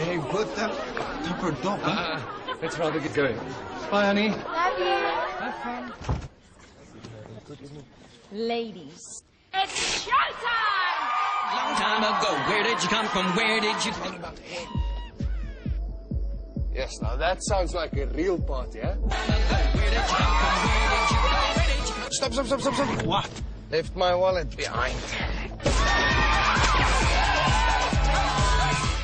Hey, what the? Super dope, huh? Let's rather get going. Bye, honey. Love you. Have fun. Ladies, it's showtime! Long time ago, where did you come from? Where did you think about the head? Yes, now that sounds like a real party, eh? Where did you come from? Where did you go? Stop, stop, stop, stop, stop. What? Left my wallet behind.